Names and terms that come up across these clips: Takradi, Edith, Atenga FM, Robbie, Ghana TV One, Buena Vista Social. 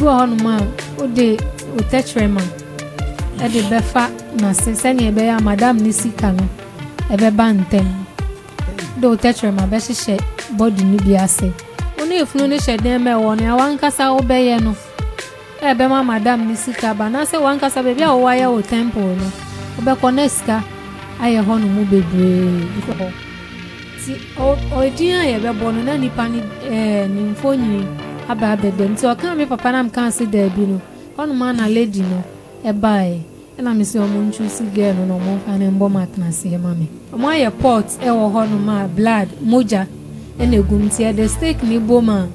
do on ma ode utechrema e de befa na sensenya be ya madam nisika no e be ba ntem do utechrema be she body ni bi ase onu efunu ni she den me won ya wankasa wo be ye no e be ma madam nisika ba na se wankasa be bia wo wa ya wo temple no obe koneska aye honu mu bebre ko si odian ye be bono na nipa ni ni mfonyi aba bedem ti o kan me papa na mkan se da bi no onu ma na lady no e bae e na me se o mu nchu si girl no mo fa na mbo matna se ma me o mo aye pot e wo honu ma blood moja e na egum ti e de stake ni boma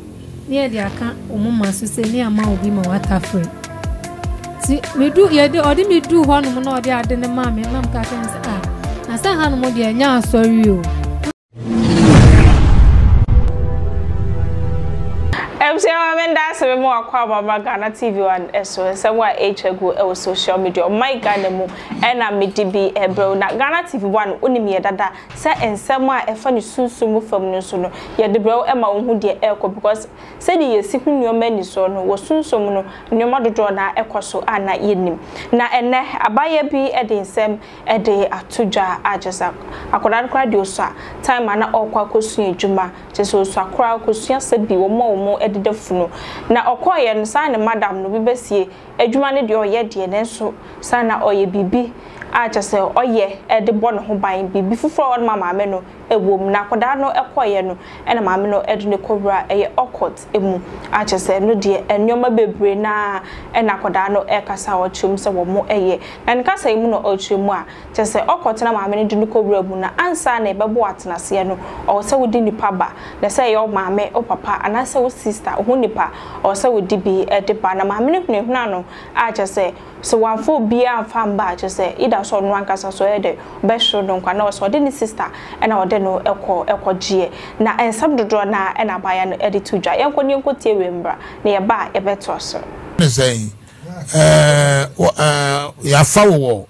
ni e de aka o mo ma so se ni ama obi ma wata free ti me du ye de odi me du honu mo na odi ade ne ma me na mka se ah na se hanu mo de nya asori o Ghana TV One SOS and HGO social media. My Ghana mo and I made be a bro. Now Ghana TV One only me that say and someone a funny sumo from no sooner. Yet the bro and my own dear echo because said he is seeking your many son was soon so no mother draw na echo so and not him. Now and a buyer be a day sem a day at 2 jar. I just a could cry do sir. Time and all quacko juma just so a crowd could said be more at the funeral. Now okoye no sana madam no bibesie adwuma ne de oyɛ de ne so sana oyɛ bibi a kyese oyɛ ɛde bɔ ne ho ban bibi foforɔ ɔn mama me no ewom na koda no ekoye no ɛna mama no ɛde ne kɔbra ɛyɛ okot emu a kyese no de ɛnyoma bebre na ɛna koda no ɛkasa ɔtwom sɛ wɔ mo ɛyɛ na ne kasa emu no ɔtwom a kyese okot na mama ne de ne kɔbra mu na ansa na ɛbɛbɔ atenase no ɔwɔ sɛ wodi nipa ba na sɛ ɛyɛ ɔmame ɔpapa ana sɛ wɔ sister ɔho nipa ɔwɔ sɛ wodi bi ɛde ba na mama ne huna no a kyese so wafo bia fam ba kyese ida so no ankasa so ɛde bɛhwo no nkwa na ɔsɔ de ne sister ɛna ɔde no ekɔ na ensam dodo na ɛna baya no ɛde tudwa yenkoni enkotie wembra na ye ba ye beto so ne sɛn ya fawo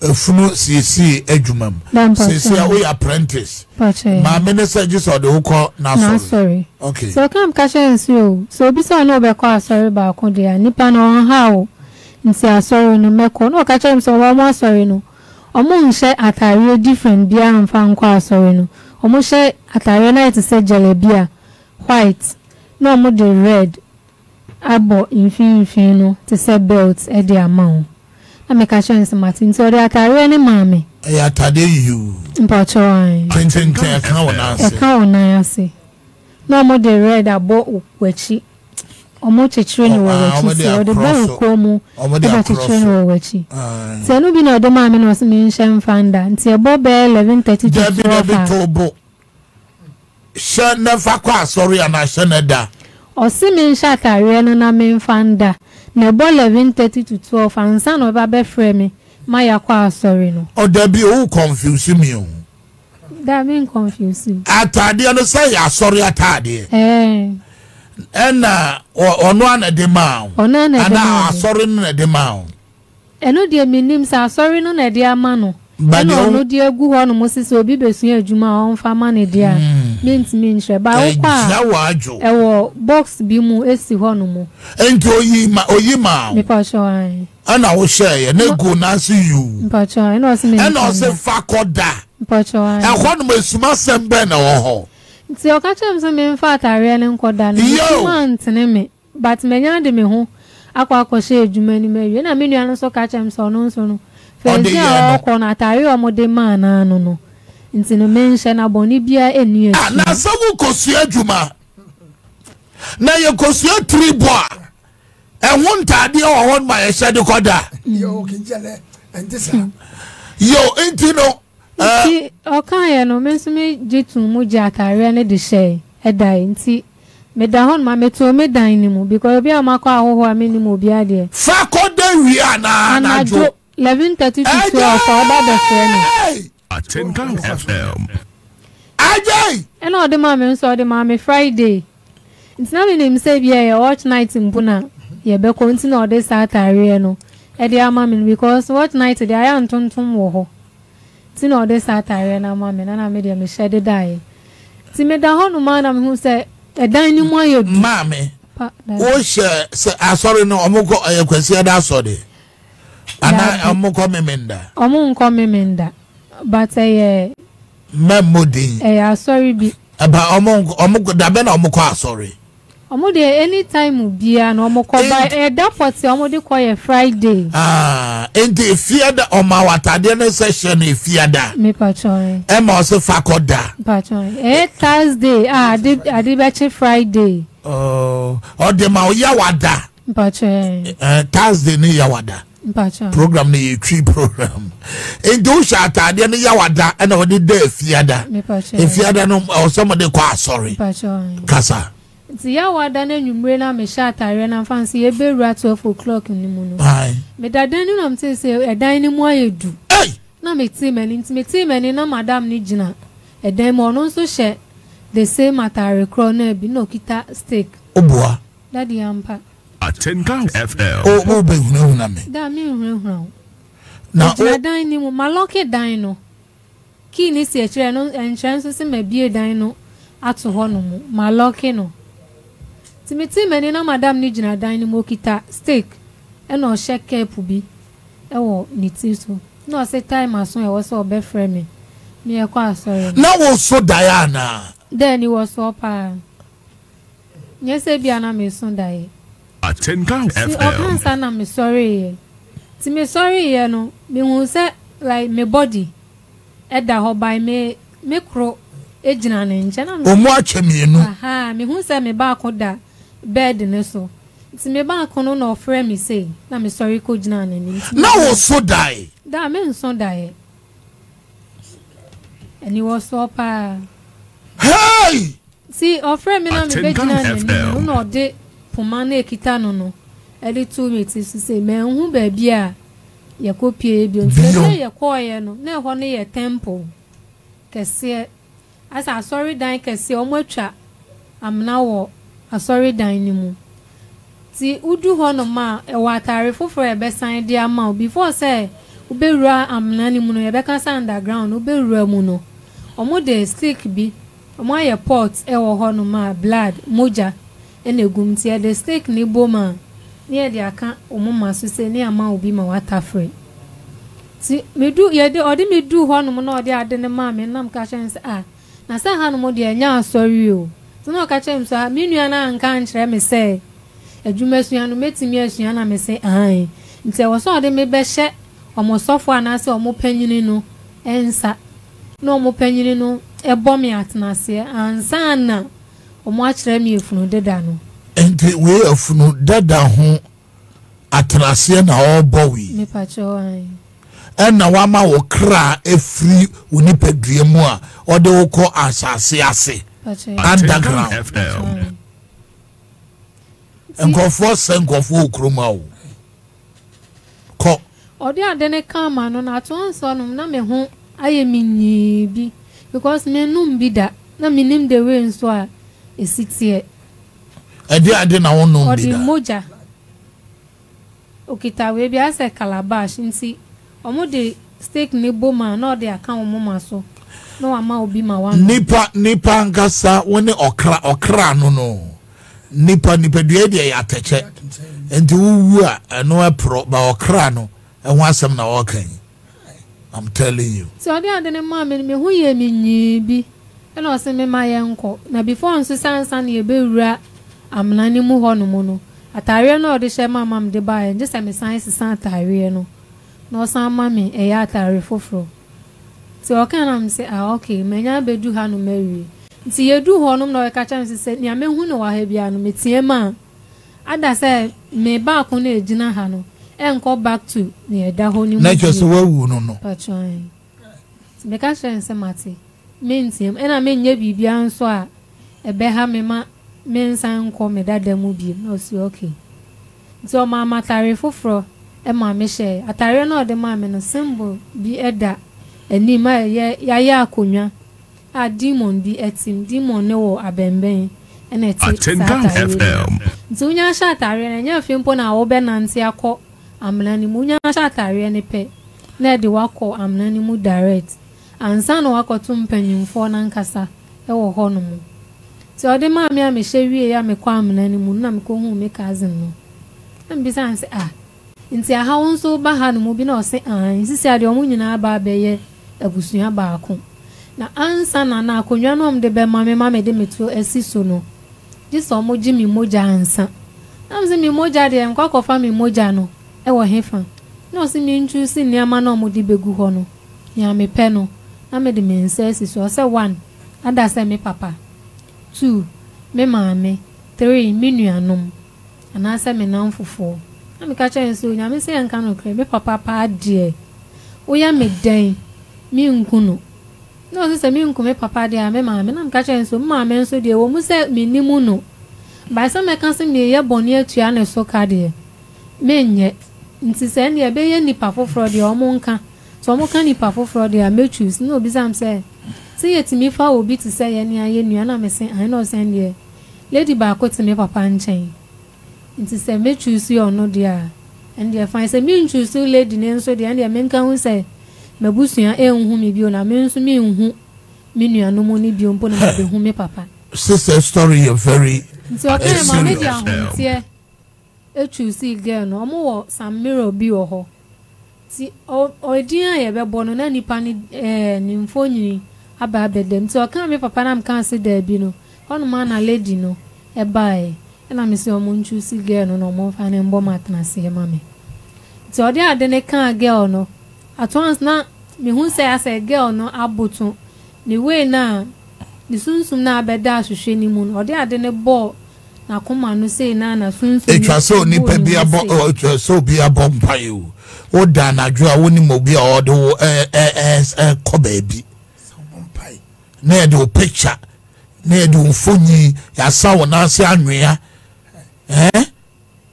efunu sisi adwuma m sisi a we apprentice ma minister just ɔde hokɔ na sorry okay so come catch ensu so bi so no be kɔ asɔre ba ko dia nipa no ha o nti asɔre no meko no catch him so wa mo asɔre no omo nse atare different bia amfa nkwa asore no omo she atare na it se jelebia white no omo the red abo infinfin no te se belt e de amao na me ka chance martin so the atare ni mame e atade you mpacho an tintin ka kan wona ase no omo the red abo okwachi omo chechire ni wowachi se ode ba ko mu omo chechire ni wowachi se no bi na ode ma me no se me nshem fanda nti ebo be 11:30 ja bi na bi tobo sha na fa kwa sorry ana sha na da o se me nsha tare no na me fanda na ebo 11:30 to 12 ansa no ba be frɛ me ma ya kwa sorry no o da bi o confuse me o da me confuse atade no say ya sorry atade Ena ono ana de mawo ona na asori no na de mawo eno de minim sa asori no na de ama no ono de agu ho no mosisi obi besun adjuma on fama ne de a mintimi nhre ba wo kwa ewo box bi mu esi ho no mu enti oyi ma me pa so an ana wo share na go na see you pa so an no se me eno se fakoda pa so an e ho no mesuma sembe na wo ho ti o ka chem so me nfa atare ne nkoda no man tene me but me nya de me ho akwa akoshe adwuma ni me wie na me nua no so ka chem so no so no fezi o ko na atare o mo de man na no no nti no me nhye na boni bia enu esu na so wo kosu adwuma na ye kosu tribo a ehun tade o ho ma ye shede koda yo kinjele enti sa yo enti no ti o kan ye no menso me jitun mu ji atare ne de she e dai nti me da hon ma meto me dan ni mu because bi amako ahoho amini mu bi ade fa ko de wi ana jo 11:30 to 12 for ba de friend Atenkan FM ajay e no de ma me nso de ma me Friday nti na me nim se bi e watch night mbuna ye be ko nti na o de satare no e de ama me because watch night de aya ntontom wo ho ti no de satare na mama na me de me shede dai ti me da honu ma na me hu se edan ni mo ayo mama Oh, sir, I sorry no, Omuko, I can see that sorry. And I am Menda. Omunko Menda. But I Mamudi. I sorry be about Omuko Daben Omuko, sorry. Omode any time will be an Omoko by a dapot, Omode Koya Friday. Ah, and if you had on my Tadiana session, if you had that, me patchoy. Emma also facoda. Patchoy. A Thursday, I did actually Friday. Oh, or the Mauyawada. Patchoy. Thursday, ni Yawada. Patchoy. Program the tree program. In Dusha Tadiana Yawada, and I did the Fiada. Me patchoy. If you had no or somebody quite sorry. Patchoy. Casa. Tia wadane nyumrena mesha atare na fancy ebe ru 12 o'clock ni mu no. Ai. Me dadane na mte se edan ni mu ayedu. Ei. Na me ti meni na madam ni jina. Edan mo no so she the same atare kro na bi no kita steak. Oboa. Daddy ampa. Atenga FL. O be hunu na me. Da me hunu. Na edan ni mu maloke dan no. Ki ni se chire no enchire so se me bi edan no ato ho no mu maloke no. Timothy meni na madam ni jina dan ni mokita steak e no she kepu bi e wo ni tiso no se time asun e wo so be frame me e kwa sorry na wo so Diana then he was so pa nyese bi ana me sun dai Atenga FL o kan na me sorry ti me sorry ye no me hu se like me body e da ho by me kro e jina ne nche na me omo akemi no aha me hu se me ba akoda bed ne so ti me ba kono no ofre me say na me sorry ko jina ne ni na wo so die da me nso die and he was so pa hey see ofre me na me be jina ne no de poma na ekita no no e de 2 minutes si say me hu ba bia ye ko pie bi onse say ye ko ye no na ho ne ye temple kese as I sorry dine kese omo atwa am na wo asori dan ni mu ti udu ho no ma e wa atare foforo e be sign dia ma before say uberua amna ni mu no e be ka sa underground uberua mu no omo de stick bi omo aye pot e wo ho no ma blood moja en egum ti e de stick ni boma ni e de aka omo ma so se ni ama obi ma watafre ti medu ye de odi medu ho no mu na odi ade ne ma me nam ka chance na sa ha no mo de nya asori o no ka chem so me nua na nka nkyere me se adwuma sua no metimi asua na me se ai nti e wo so de me be hye omo sofo ana se omo panyini no ensa na omo panyini no e bom me atenase ansa na omo akyere me efunu deda no enti we efunu deda ho atenase na obo we me pa cho ai enna wa ma wo kra efri onipadue mu a ode wo ko asase ase underground FL. And go for Senko Krumau. Or they are then a calm on at once on Name home. I mean ye be because men no be that. No meaning the way in Swa is 6 years. And they are then our no be moja. Okita will be as a calabash in see. Omo de steak ni boma no de aka omo so. No ama obi ma wan nipa ngasa woni okra no nipa due de ya teche enti wuwu a no apro ba okra no e ho asem na okan I'm telling you so the and the man me hu ye me nyi bi e no se me ma ye nko na before nso sansan ye be wura amna ni mu ho no mu no atare no de she mamam de ba e je se me science san atare no no san mami e ya atare foforo so can I say okay menya bedu ha no mary nti yedu ho no na ka chance say nya me hu no wa ha bia no metie ma ada say me ba ko na ejina ha no enko back to na eda ho ni mu na just wa wu no no patron me ka chance mate me ntie e na me nya bibia nso a ebe ha me ma me nsan ko me dada mu bi no say okay nti o ma matare foforo e ma me share atare na o de ma me no symbol bi eda eni ma ya akonwa a demon bi etim demon ne wo abemben ene ti FM ntunya shatare na nya afimpo na wo be nante akọ amna ni munya shatare ne pe na de wakọ amna ni mu direct ansa na wakọ tumpanyimfo na nkasa e wo ho no mu So I demand me, I may share we are my quam and moon, call home, my cousin. And besides, ah, in say how so Bahan moving or say, ah, in this idea, moon and barbe, a bushia barco. Now, answer now, conjanum de bear mamma de metro, a sisono. This or mo Jimmy Moja answer. I'm the Mimoja de and cock of family Mojano, a wahefa. No, see me intrusing near Manon would be good honor. Yammy penno, I made the men says, or say one, and that's me papa. 2. Me mammy. 3. Me nuanum. And I said me now for 4. I'm catching soon. I may say and can't cry. Me papa, pa dear. Oh, ya me day. Me uncuno. No, this is a me uncle, me papa dear, me mammy. I'm catching so, mammy, so dear. Woman said me nimuno. By some I can send me a bonnier to an so cardier. Men yet. Insistent, ye bay any papa fraud your monka. So monka ni papa fraud your mutues. No, bizam say. See it to me for will be to say any I am saying I know send ye. Lady Barco to me papa and chain. It is a me choose you or no dear. And dear finds a mean choose you lady name so the end your men can say. My busian eh whom you be on a means to me who mean you are no money be on pony by whom papa. Sister story of very. So I can't manage your home, dear. A choose see girl no more some mirror be or ho. See, or dear, I ever born on any panny nymphony. I bade them, so I can't make papa and can't see there, Bino. One man, a lady, no, a buy, and I miss your moon choosy girl, no more fine and bomb at Nancy, mammy. So there, then I can't girl, no. At once, now, me who say I say girl, no, I bottom. The way now, the soon soon now bed dash with shiny moon, or there, then a ball. Now come on, no say nana soon. It was so nipper be a bomb, or it was so be a bomb by you. Oh, Dan, I draw one immobile or do a cobby. Near do picture, near do funny, ya saw an answer, eh?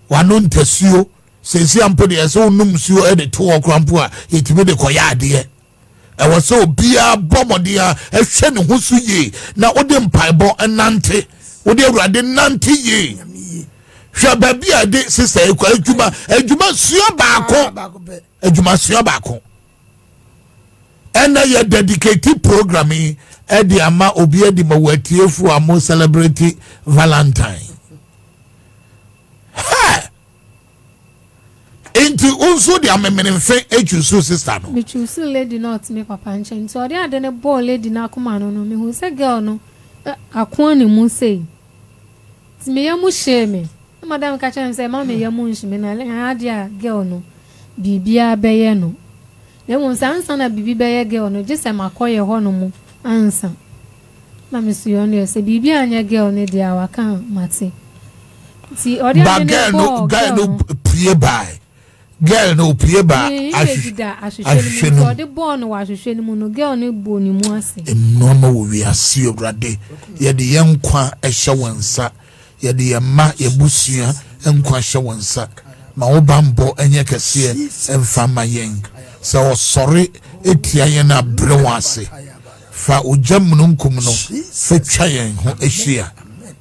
One on Tessio, says I'm putting as old numsio at the 2 o'clock, it will be coyardia. I was so beer, bombardia, a shen husu ye, now Odin Pibo and Nante, Odia Radin Nante ye. Shall be a day, sister, a Juma Siabako. And I had dedicated programming at the Ama Obia de Mawetier for a more celebrity Valentine. Ha! Into also the amendment faint HUSU sister. Which you still lady not make a punching. So there than a ball lady now come on me who said girl no. A quony moon say. It's me a mush me. Madame Catcher and say, Mammy, your moonshim and I had girl no. Bibia Bayano. They won't answer a baby bear girl, no, just a macoy honomo. Answer. Now, Monsieur, only say, Bibi and your girl need the hour come, Matty. See, or no girl no peer by. I should or the born was a shame, no girl no bony mossy. In normal, we are see of Rade, yet the young qua a shawansa, yet the ma a busia, and qua shawansa, my old bambo and yakasier, and fama yang. So sorry, it yana brewasi. Fa ujamnum kumno, fetchayan, who Asia.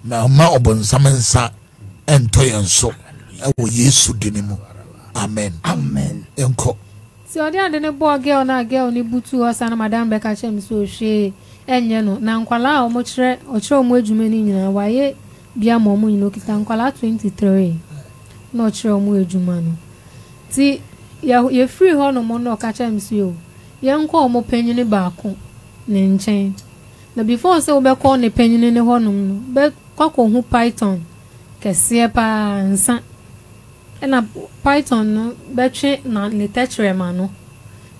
Now, Maobon Samensa and Toyanso. I will yesu dinimo. Amen. Amen. Uncle. So there are the boy girl and a girl ni butu us and Madame Becachem so she and Yano. Now, Quala or Motre or Chomwe Jumani, why ye be a momu in Lokitanquala 23. Not Chomwe Jumano. See. Ye free honor more no catch him so. Young call more penny in barco, name chain. Now before so be called a penny in the honum, but cockle who python, Cassia pa and son. And a python no, but chain not the tetremano.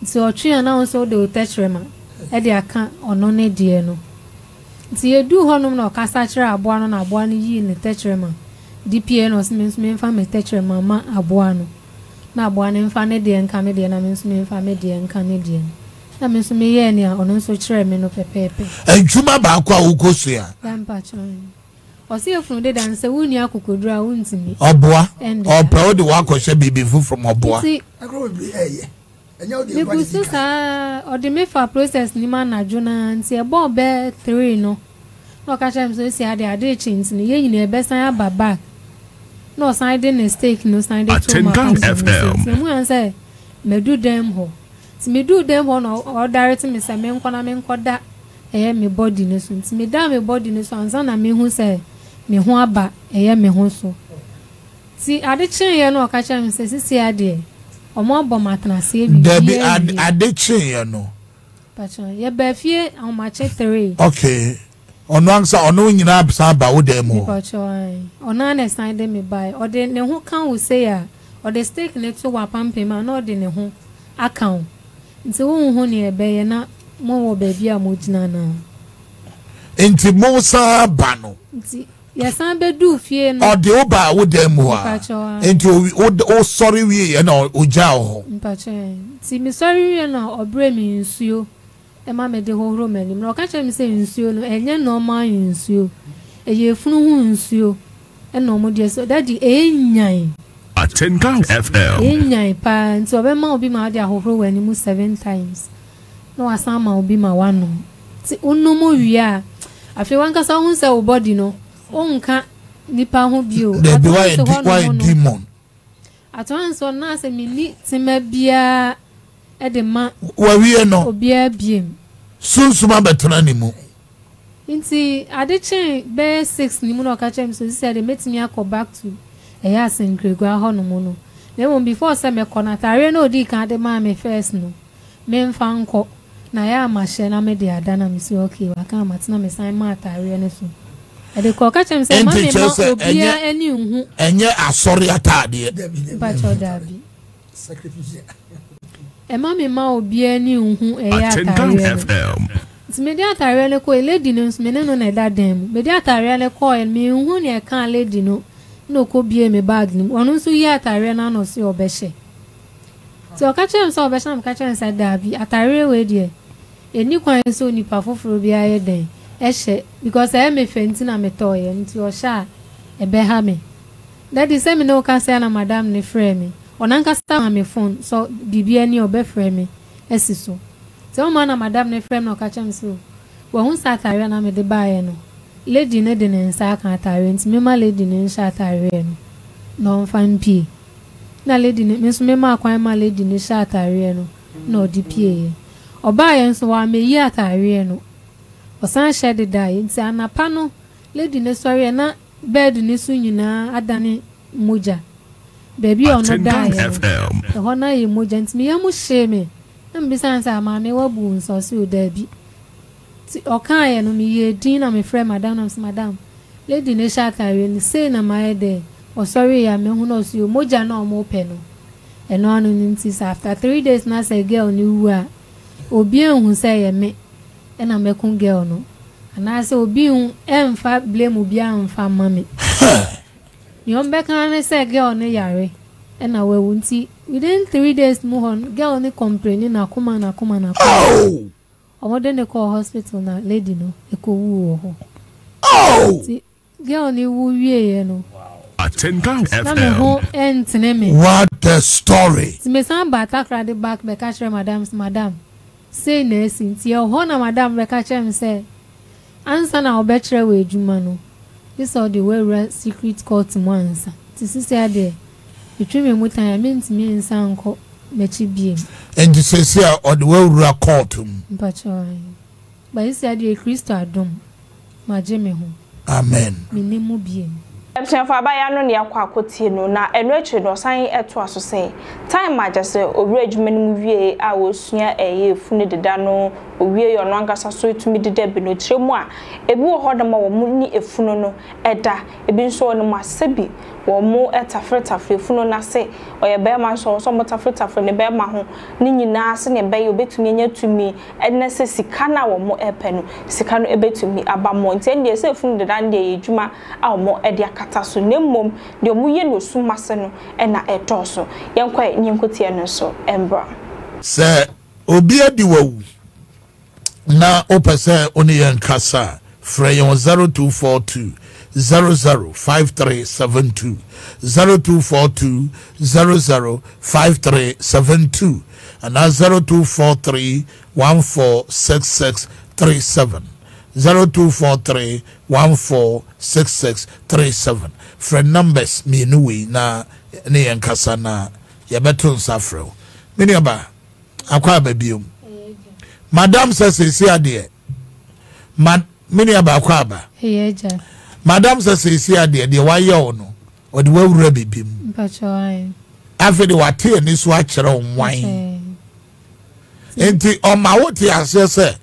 So a tree announced all the tetrema, at the account or no dear no. See ye do honum no cassatra abuano abuani ye in the tetrema. DPNOS means me from a tetrema ma abuano. Na born in Fanadian Canadian, I mean, me Fanadian Canadian. I mean, me yenia or no so chairman of a paper. And Juma Bakwa Ucosia, Lampatron. Or see if no dead and say, Wunia could draw wounds in me. Oboa, and or proud the walk or shall be before from Oboa. See, I grow be a. And you'll be or the Mefa process Nimana Juna and see a ball bear 3 no. No catch them so see how they are ditchings in the year best I have back. No sign didn't stake, no sign didn't FM. Someone said, may do them ho. Me do them ho, or direct me, some men, that. I me body no so me da me body no so ansa na me hu se me hu aba e me hu so ti ade chin ye no ka chan se sisi ade omo abomatna se bi debi ade chin ye no patron ye ba fie on ma che 3 okay ono ansa ono nyina absa ba wo dem o patron ono anesan de me buy o de ne hu kan wo se ya o de stake ne to wa pampema na o de ne hu account nti wo hu ne ebe ye na mo baby amujina na nti mo sa ba no nti yesan be du fie no o de oba wo dem ho a nti o sorry we e na o ja ho mpache nti mi sorry we na obre mi nsuo e ma me de ho horo mani mo ka che mi se nsuo no enye normal nsuo e ye funu hu nsuo e na mo de so daddy e nyan Atenga FM e nyan pa nti o be ma obi ma de ahoro wani mu 7 times no asama obi ma wano ti onno mo wia afi wanka sa hunse o body no onka nipa ho bio the demon at once on na se mini tima bia e de ma wa wie no obi abiem sunsuma betana ni mu nti ade chin be 6 ni mu no ka chem so say they met me akọ back to eya St. Gregor ho no mu no dem before say me konatare no di kan de ma me first no men fanko na ya amache na me de adana mi si okay wa kan matina me sign ma atare ne so e de ko ka chem se ma me no obia ani hu enye asori atade pacho dabi sacrifice e ma me ma obia ani hu e ya atare me de atare ne ko lady no me no na da dem me de atare ne ko me hu ne kan lady no no ko bie me bag ni onu so ya atare na no si obehye so catch him so besham catch him said dabi atare we dey eni kwan so ni pafoforo bi aye den ehye because I me fenti na me toy nti o sha e be ha me that is say me no can say na madam ne frame me onanka sta me phone so bibi ani o be frame me esi so so man na madam ne frame no catch him so wo hun sa atare na me de baaye no lady ne de ne nsa kan atare nti me ma lady ne nsa atare no fan pie na lady ni me so me ma kwan ma lady ni sha atare no na odipie oba ye so wa me yi atare no osan sha de dai nti anapa no lady ni sori na bed ni so nyina adani moja baby ono dai e ho na ye moja nti me ya mu she me na mbi san sa ma me wa bu nso so da bi ti okan ye no me ye din na me frɛ madam lady ni sha atare ni say na my de oh sorry, I mean, who knows you? Moja no more penal. And on insists after 3 days, now say girl knew where. Obion who say a me, and I make girl no. And I say Obion and fat blame Obion for mammy. You're back and I say girl no yare. And I will see within 3 days more on girl only complaining. I come and I come and I come. I want them to call hospital now, lady no. A cool. Oh, girl only woo ye no. What the story? Me san ba attack radi back be catch madam. Say nursing ti ho na madam be catch me say. Answer na obetre we adwuma no. This all the way secret court mo answer. Ti sisi ade. Between me mutan me ntimi nsan ko mechi biem. And you say say all the way court m. Mpacho. Ba isi ade Kristo adom. Ma je me ho. Amen. Me ne mu biem. Emchenfo abaya no ne akwa akotie no na eno etre no san eto aso sen time majese owure adwuma no mu wie a wosua eye funu deda no owie yo no angasa so etumi deda bi no tremu a ebi wo hodo ma wo mu ni efunu no eda ebi nso no masebi wo mu etafretafre funu na se oyebe ma nso so motafretafre ne be ma ho ni nyina se ne be obetumi enya tumi ene se sika na wo mu epe no sika no ebetumi aba mo nte ne se funu deda ne adwuma a mo ede kataso nemmom de omuye no sumase no e na etoso yenkoe nyenkotie no so embra se obi adi wawu na opese oni yenkasa freyon 0242 005372 0242 005372 and 0243 146637 0243 146637 friend numbers me nuwe na ne yankasa na yabetun safro mini aba akwa babiom madam says say ade mini abakwaba yeja madam sesisi ade de waye ono odi wawura bibim pacho ai afede wate ni so a kire onwan enti o mawote asese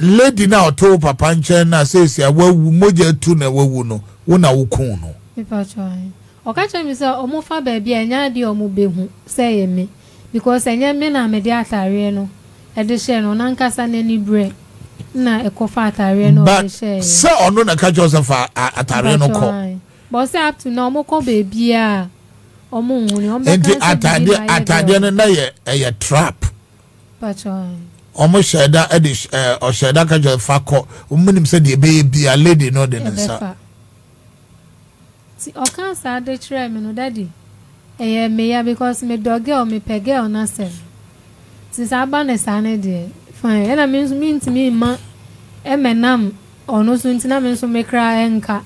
lady na oto papa nche na sesisi wawu moja tu na wawu no wona wukun no pacho ai o ka che mi se omo fa ba bia nya de omo behu se yemi because enya me na me de atare no e de she no na nkasa na ni bre na ekofa atare no de she se ono na ka Joseph atare no ko but say up to now mo ko be bia omo unu omo ka atade no na ye e trap pacho omo sheda e de o sheda ka Joseph ko omo nim se de be bia lady no de nsa si o kan sa de try me no daddy eh me because me dog girl me pe girl na sef since abane sane de fine and I mean to me ma emenam ono so ntina me so me kra enka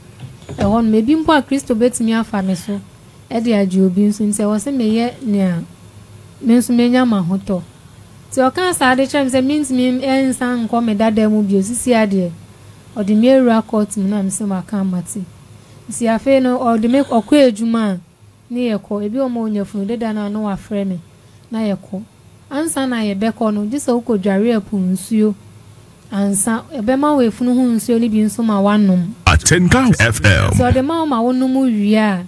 e won me bi mpo a Kristo betimi afa me so e de age obi so nse wo se me ye nia me so me nya ma hoto ti o kan sa de chem se means me ensan ko me dada mu bi osisi ade o de me era court me na me se ma kan mati si afe no or the make okwa ejuma na yekọ ebi o ma onyefunu deda na no wa frame na yekọ ansa na yebekọ no dise ukodware apu nsuo ansa ebe ma we funu hu nsuo ni bi nso ma wanum Atenka FM so de ma wonum wia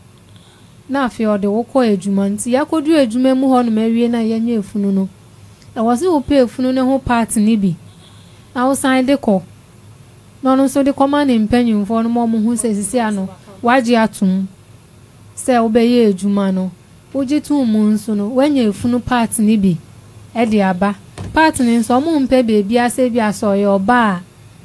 na afi o de wokọ ejuma nti yakodu ejuma mu ho no ma wie na yenye efunu no e wose wo pe efunu ne ho part ni bi na wo sign de kọ no no so de kọ ma ne mpanyimfo no mo hu sesisi ano waji atum se obeye ejuma no oje tun mu nso no wanya efunu part ni bi e de aba part ni nso mu mpe bebi ase bi aso ye oba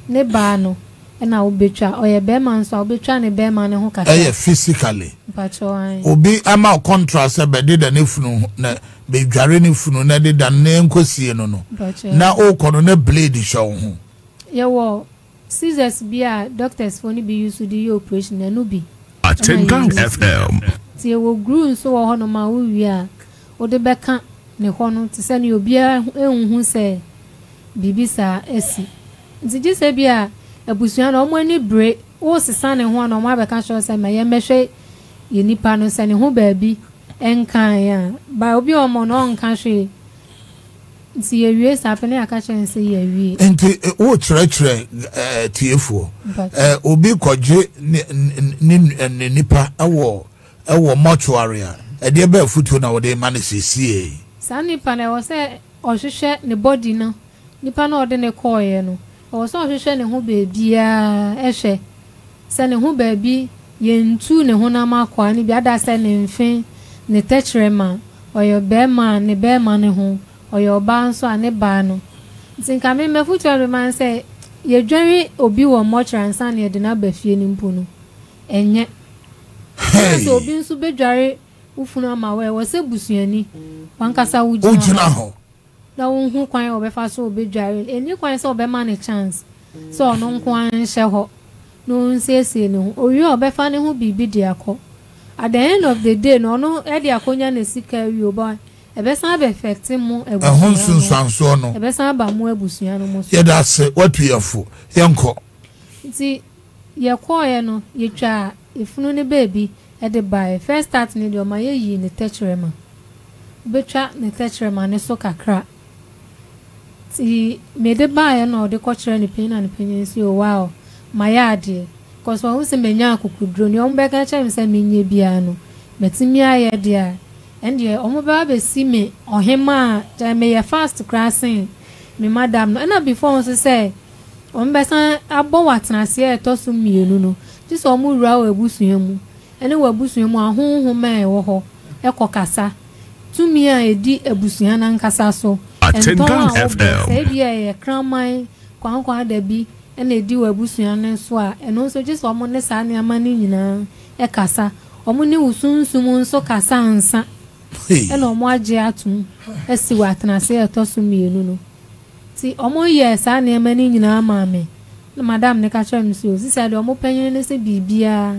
ne ba no e na obetwa oye be ma nso obetwa ne be ma ne ho kasa e physically pacho an obi ama contrast e be de da ne funu na be dware ne funu na de da ne nkosie no no na o kono ne blade show ho ye wo scissors bia doctors for ni be use the operation na no bi Atenka FM ti wo grun so wo no ma wo wia wo de beka ne hono ti se ne obi ehunhu se bibisa esi nti ji se bia abusua na omo ani bre wo sesa ne ho na omo abeka sho se ma ye mehwe ye nipa no se ne ho ba bi enkan ya ba obi omo no nkan hwe nti ye wie safe ne akache nse ye wie nti wo trere tiefo obi kogye ne nipa awo mortuary e de ba futu na wo de ma ne sesie san nipa na wo se ohwehwe ne body no nipa na ode ne koye no wo se ohwehwe ne ho baabi a ehwe se ne ho baabi ye ntu ne ho na makwa ne bia da se ne mfe ne tetrema oyobema ne bema ne ho oyoba nso ane ba no ntinka me mefutu aruman se ye dwari obi wo motransan ye de na bafie ni mpo no enye so obi nso bedware ufunu amawe wo se busuani wankasa wujina ho na wonhu kwan obefa so obedware eni kwan se obema ne chance so ono nkwan hye ho no nsiesie ne ho owi obefa ne ho bibi de akọ at the end of the day no no e de akonya ne sika wi oba Ebesan be effective mu ebusu. Ehun sunsanso no. Ebesan ba mu ebusu ya no mo. Ye da se watu yefo. Ye nko. Nti ye kọ ye no ye twa efunu ne baby e de buy. First start ni de o ma ye yi ne tetrema. Betwa ne tetrema ne so kakra. Ti me de buy no de kọ kire ne pin and pin si o wow. Ma ya de. Cause won se me nya akukudro ni o mbe ka che me se me nye bia no. Metimi aye de a. And ye omo ba be see me or him ma me ye fast crossing me madam and I before so say on besan abo watenase e to so mienu no just omo rua wabusuan mu ene wabusuan mu ahonhom ma e wo ho e kokasa tumi a edi abusuan na nkasa so Atenka FM say bi e kraman kwankwa da bi ene edi wabusuan ne so a eno so just omo ne saa ne amane nyina e kasa omo ne usunsumu nso kasa ansa eno omo age atum esi watenase etosu mienu no ti omo yes a na emani nyina maame na madam ne ka chere msi o sisade omo penyen ne se bibia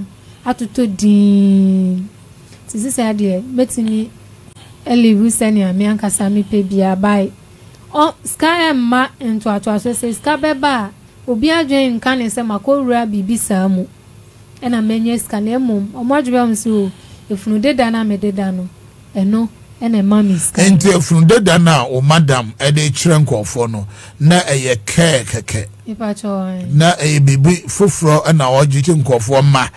atoto din ti sisade metini elivu senia me anka sami pe bia bai o ska emma ento ato aso se ska beba Obi adwen nka ne se makowura bibi saa mu. Ena menye ska na emum. Omo adweba mu so efunu deda na me deda no. Eno ene mami ska. Enti efunu deda na o madam e de chire nkofo no na eye kekeke. Ipacho. Na e bibi fufuro na oji nkofo ma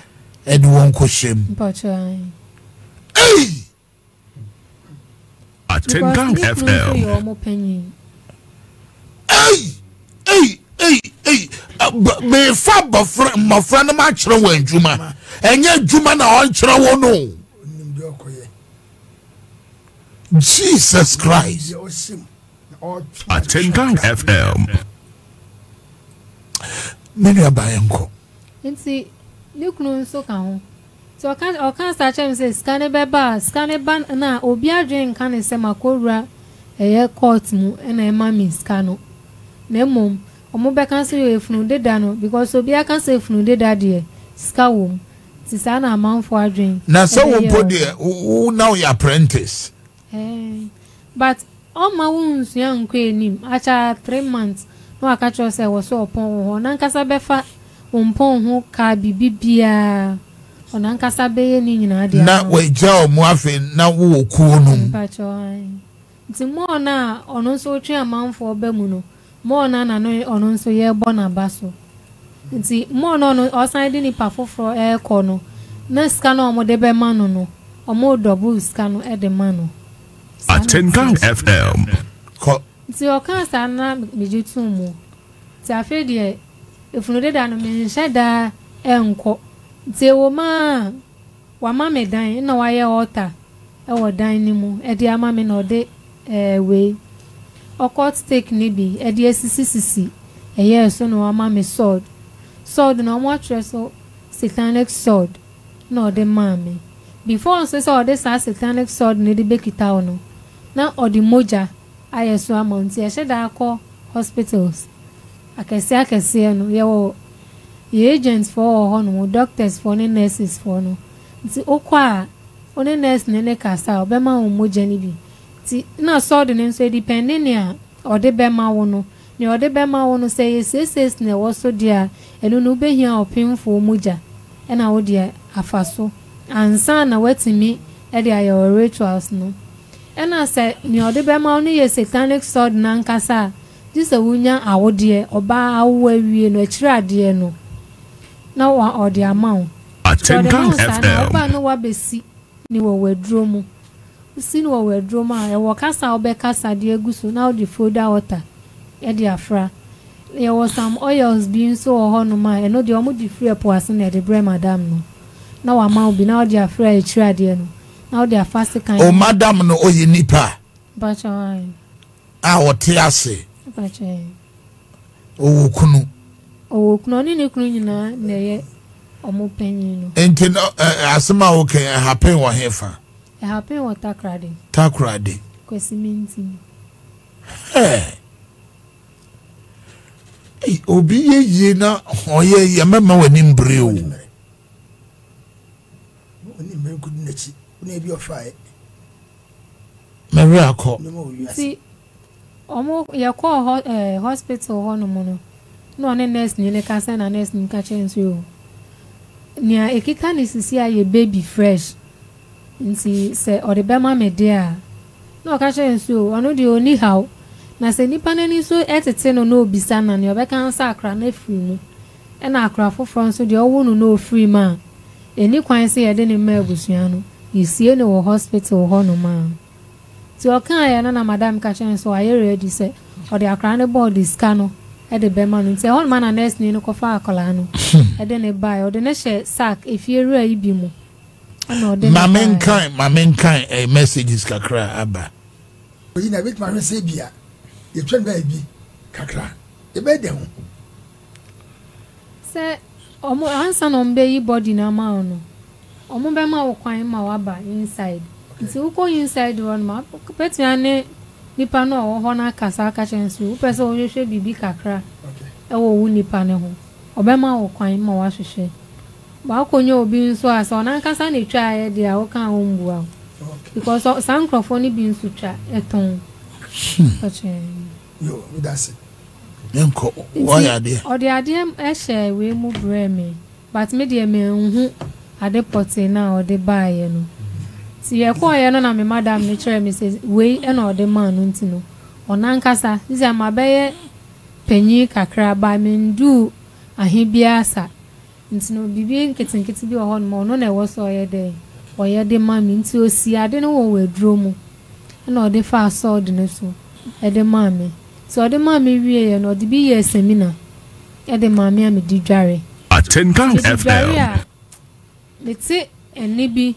e de won koshem. Ipacho. Hey! Atenga FM. Hey! Hey! Hey, me fa ba friend, my friend, my children were Juma, and yet Juma now on Chirawono. Jesus Christ, Atengang FM. Many are by uncle. And see, look, no, so can so I can't start and say, Scanner Ban, and now Obia Jane can a semakora, a court mu, and a mammy scano. Nemo. Omobe kan se yo efunu deda no because obi aka se efunu deda de skawum ti sa na amanfo adwen na so wo podi e now your apprentice eh but on my wounds yan ko enim acha 3 months no aka cho se wo so opon ho na nkasa be fa ompon ho ka bibibia ona nkasa be ye ni nyina de na we ja mu afi na wo kuo num pa cho nti mo na ono so twa amanfo be mu no more nana no on so ye born a basso. And see, more no or signing a paffo for air corner. No scan or more debe mano, or more double scan at the mano. Atenga FM. See, your cast are not be two more. See, I feel dear. If no dead animal shedda, uncle. See, woman, one mammy dying, no wire water. I will dine no more at the mammy no day way. O court take nibi e de sisisi e ye so no ama me sword no mo atreso satanic sword no de mami before so so de satanic sword ne de bekita ono na odi moja aye so amount e sheda akọ hospitals akese no ye wo ye agents for hono doctors for ne nurses for no nti okwa one nurse ne kasa obema o moja nibi na saw the name say depending or the bema wono ne or the bema wono say yes ne also dear enu no be here opinfo muja and I would dear afaso and son na waiting me at your rituals no and I said ne or the bema wono yes satanic sword nankasa this a wunya awo dear or ba awewe no chira dear no na wa or the amount Atenga FM ba no wa besi ni wo wedro mu sin wo we droma e wo kasa wo be kasa de egusu na wo di foda water e di afra e wo some oils being so ho no ma e no de omo di free po asin e de bre madam no na wa ma obi na wo di afra e chira de no na wo di afase kan o madam no oyi nipa ba chai a wo te ase ba chai o wo kunu ni ne kunu nyina na ye omo penyi no enti no asema wo ken happen wo hefa it happened with Takradi. Kwesiminti. Hey, Obi ye na oye ye mama wenimbreo. Onimbreo kudunechi. Unebi ofae. Mary akọ. See, omo yakọ hospital hono mono. No one nurse ni le kasa na nurse ni kache nsuo. Nia ekita ni sisi aye baby fresh. Nti se odebema me dia no ka che nso ono de oni how na se nipa nani so etete no no obisa na ne obeka nsa akra na free no e na akra foforo nso de owo no no free ma eni kwan se ye de ne ma abusua no isie ne wo hospital ho no ma ti o kan ya na madam ka che nso aye ready se ode akra ne board scan no e de bema no se ho ma na nurse ni no ko fa akola no e de ne buy ode ne she sack efie ru ayi bi mu. My mankind, a message is Kakra Abba. You know, with my message, you can baby Kakra. You made them. Sir, Omo answer on baby body na mano. Omo bema o kwa mawaba inside. Nti uko inside one map, peti ane nipa no o hona kasa kachensu. Upese o yeshe bibi Kakra. Okay. Ewo u nipa ne ho. Obema o kwa mawa hwehwe. Ba konyo obi nso aso na nkasa na twa aye de a wo kan ho mbua because some microphone bi nso twa eton yo that's it Why are they? Or the idea, I share we move me, but maybe I may at the potty now or the buy, you know. See, I call you, and I'm madam, nature, Mrs. Way, and all the man, you know. On Ancasa, these are my bay penny cacra by men do a hibiasa. It's no being kitten kitten be a horn more, no, I was all your day. Or your day, mammy, into see, I don't know where Dromo. And all the fast saw the nurse, at the mammy. So the mammy, we are not to be a seminar. At the mammy, I'm a diary. A 10 pound FL. Let's say, and maybe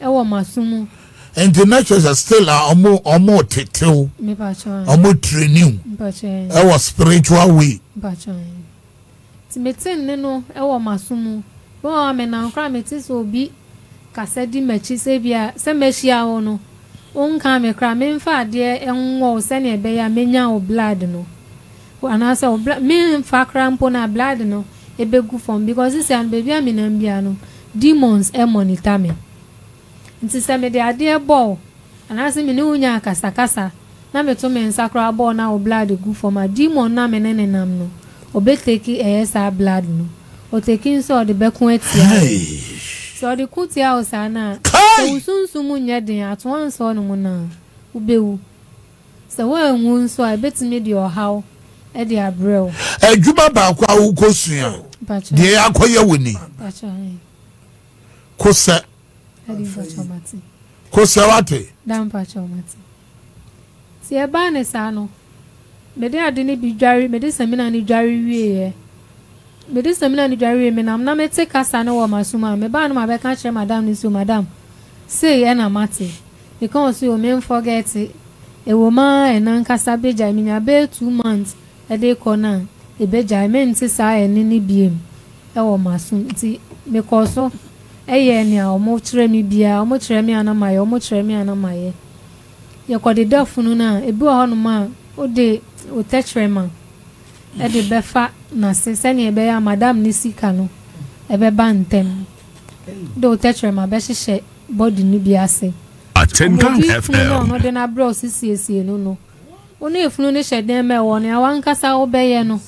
I want my sumo. And the natures are still a more tattoo, a more training, our spiritual way. Timetin neno ewo masumu bo amena nkra metis obi kasedi mechi sebia semehia wo no onka mekra menfa ade enwo wo sene ebeya menya wo blood no anasa wo menfa kra mpo na blood no ebegu from because this and baby amena mbia no demons e monitor me nti se me de ade ball anasa me ne unya kasakasa na meto mensa kra ball na wo blood egu from a demon na menene nam no obeteki esa blood no otekin so de bekun etia so de kutia osana so usunsumu nyedin atwan so no na ubewu so wa nwun so abetime de ohaw e de abrel adwuma ba kwa ukosua de akoye woni kosa adifachomati kosa wate dan pachomati si e ba ne sa no mede ade ne bi dware mede seminar ne dware wie mede seminar ne dware me nam na mete kasa ne wo masuma me ba no ma be ka kire madam ne so madam say e na mate because you men forget e wo ma e na nkasa beja me nya be 2 months e dey corner e beja me nti sa e ne ne biem e wo masum nti me ko so e ye ne a o mo kire me bia o mo kire me ana maye o mo kire me ana maye ye ko de dafunu na e bi wo ho no ma o de o tetrema e de befa na seseni e be ya madam ni sika no e be ba ntem do tetrema be hye body ni bi ase attendant fl no de na bro sisi no no onu efunu ni hye den me won ya wankasa wo be ye no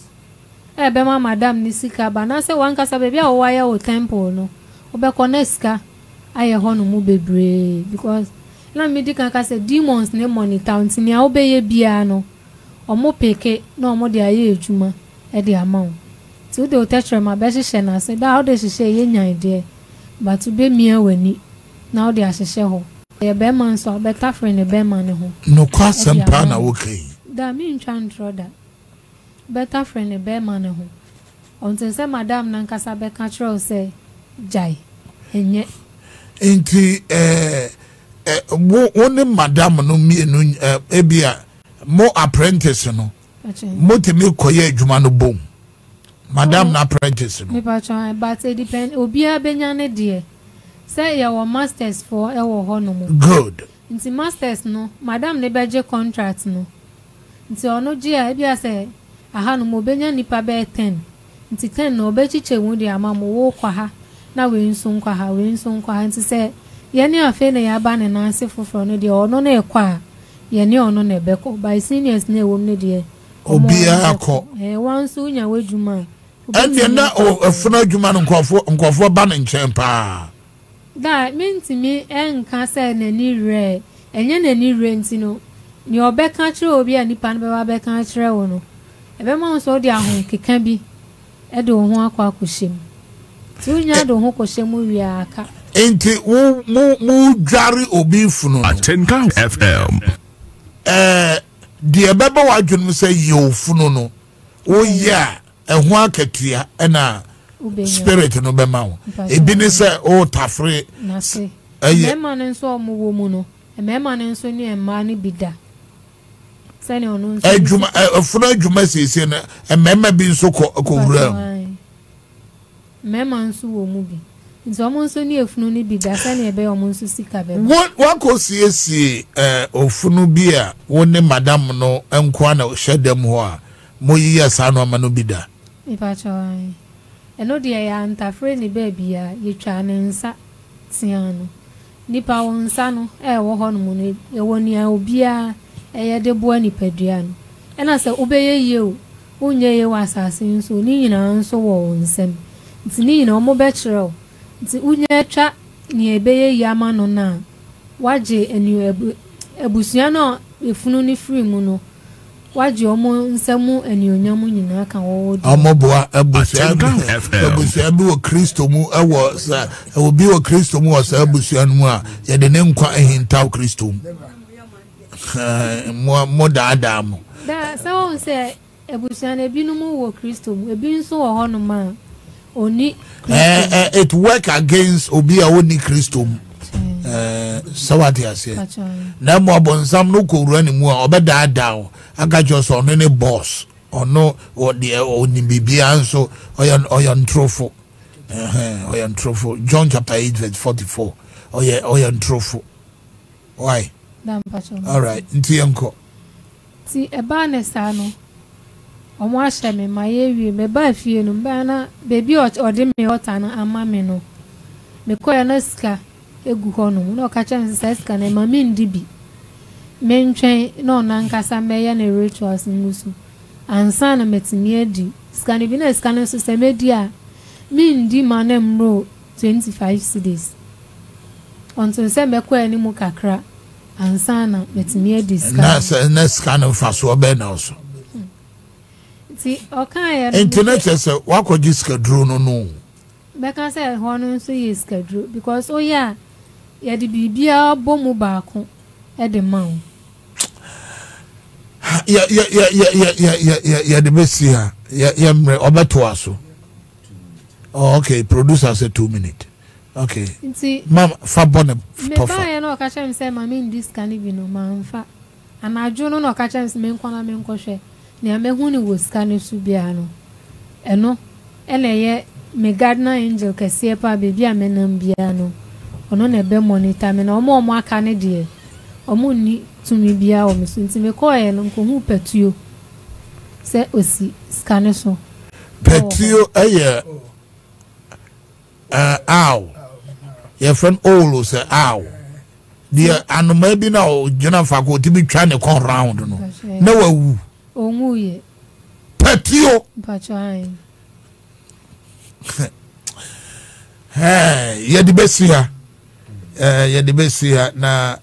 e be ma madam ni sika ba na se wankasa be bia wo wa ye o temple no wo be koneska aye honu mu bebre because na me di kan ka se demons ne monitor ntini a wo be ye bia no omo peke no omo de aye ejuma e de amawo ti o de o tetre ma be hye na se da o de hye ye nyan de ba tu be mia wani na o de ahye ho ye be man so be ta fre ne be man ne ho no kwa sempa na wokai da mi ntwa ntroda be ta fre ne be man ne ho onten se madam na nkasa be ka kire o se jai enye enti woni madam no mi enu ebia mo apprentice no mo temi koye adwuma no bom madam na apprentice no me pa chan but it depend obi abenya ne de say your masters for ewo ho no good nti masters no madam ne beje contract no nti ono je a bia say aha no mo benya nipa be 10 nti 10 no obechi chewu de ama mo wo kwa ha na we nso nkwa ha nti say ye ne afa ne ya ba ne na se foforo no de ono na e kwa ye ne ono na ebeko by seniors na ewo ne de obi akọ wansu nya wedwuma ade na ofuna adwuma nkofo ba ne nchen pa da mintimi enka se na ni re enye na ni re ntino ni obeka kire obi ani pa no be wa beka kire wo no ebe ma nso de ahon keka bi e de ohun akọ akoshim tu nya de ohun koshemu wi aka enti wo mu dware obi funu Atenka FM the Baba Wajun say you funono. Oh, yeah, a Huaketia and a spirit no Bemao. A binisa, oh, Tafre, Nassi. A man and so Muwomuno, a man and so near Mani Bida. Send on a Jumassi, a member being so called. Memman so movie. It's almost only a funny be that any a bear almost to see cabin. What could see or funubia, one name Madame no, and Quana shed them more. Moya Sano Manubida. If I try, and no dear aunt, a friendly baby, you try and Siano. Nipa on Sano, a hormone, a 1 year obia, a de buoni pedriano. And I say, obey you, unye was assassins, so lean on so won sem. It's lean on more betrayal. It's unye trap near bay yaman on now. Waje and you a busiano, if no free mono. Waje omo nsemu and you yamu in a can hold. Amoboa, a busiabu, a Christo mu, a was a will be a Christo mu as a busianua, yet the name quite in Tau Christum. More dam. That so say a busan a binumo or Christum, a bin so honor man. Only it work against Obia only Christum. Sawatia say, no more bonsam no could run anymore or better down. I got your son any boss or no or the only be answer or yon trofo or yon trofo. John 8:44. Oh, yeah, or yon trofo. Why? All right, nti yanko. Ti eba ne sano. Omo ahye me mayewi me ba afie no ba na baby odi me hota na ama me no. Me koya na sika egu ho no, na oka che nsa sika na ma me ndi bi. Me ntwen na na nkasa me ye na rituals ngusu. Ansa na metini edi. Sika ni bi na sika na so se media. Me ndi ma na mro 25 days. Onto se me koya ni mu kakra. And sana, let me discuss. That's kind of fast or ben also. See, okay, internet is a walk or just a drone or no. Back I said, Honon, so you schedule because, oh, yeah, yeah, the BBR bomb barco at the mound. Yeah, the best here. Yeah, or better also. Oh, okay, producer as a 2 minute. Okay. See, ma'am, for bonnet. I know catch him say, I mean, this can even no man fa. And I do not catch him, men corner men crochet. Near me, who was scanning Subiano. And no, and yet, me gardener angel can see a baby a menum piano. Or no, a bell monitor, men or more canny dear. Or moon to me be our miss, and to me call and uncle who pet you. Say, Ossie, scanner so. Pet you a year. Ow. Your friend Olu say ow. The and maybe now Jonathan go to be trying to come round no. No woo. Onguye. Petio. Pachain. Hey, you're the best here. You're the best here. Na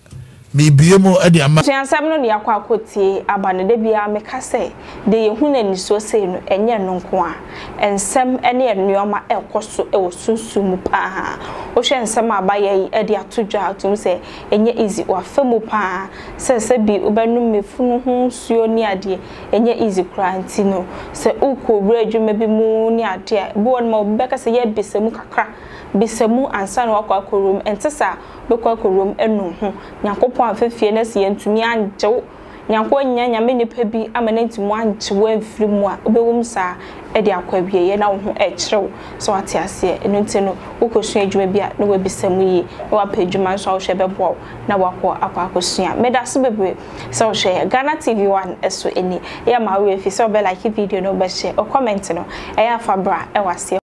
me be mo e de ama. She ansam no ne akwa akoti aba ne de bia me ka say de ye hu na ni so say no enye no nko a. Ensem ene enoma e koso e wo sunsum pa. Wo hwe ensem aba ye e de atodwa atum say enye easy wa famu pa. Se se bi obanu mefunu hu nsuo ni ade enye easy kranti no. Se uko bra adwuma bi mu ni ade bi won ma obeka say ye bisemu kakra. Bisemu ansan wa akwa korum entesa bekwa korum enu hu. Nyankopon afefie na sie ntumi anjew nyankopon nyanya me nipa bi amana ntumi anjew afiri mu a obewum saa e de akwa biye na wo ho e kirew so wate ase enu ntino ukosu adwuma bi a na wabisamu yi na wape adwuma so wo hwe bebo na wakọ akwa akosua meda so bebre so hwe Ghana TV One eso eni ya mawe fi so be like video no be share o comment no e ya fabra e wase